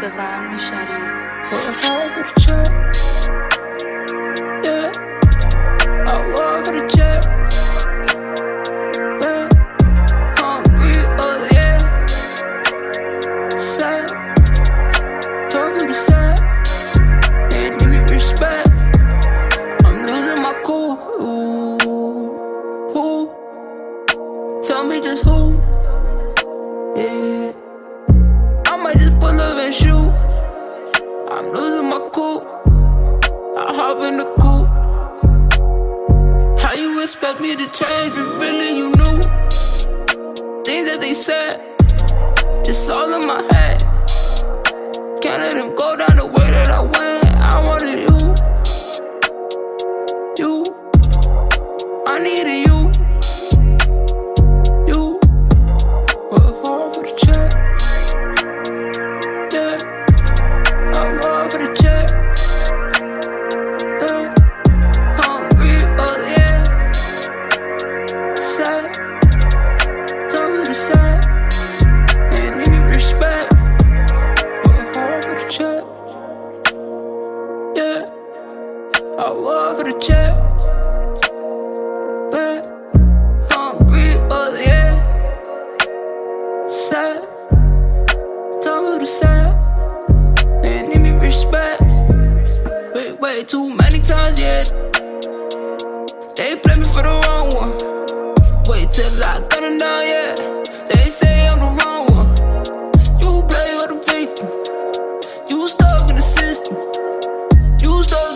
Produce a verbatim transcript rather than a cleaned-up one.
Savan Mishari. What if I were to check? Yeah, I want to check. But can't be all yeah. Sad, told me to sad. They give me respect. I'm losing my cool. Ooh, who? Tell me just who? Yeah. I might just pull up and shoot. I'm losing my cool. I hop in the cool. How you expect me to change when really you knew things that they said just all in my head? Can't let them go down the way that I went. I wanted you, you. I needed you. Yeah, I want for the check, but hungry, oh yeah. Sad, told me to sad. They need me respect. Wait, wait, too many times, yeah. They play me for the wrong one. Wait till I got them down, yeah. They say I'm the wrong one. You play with the victim. You stuck in the system. You stole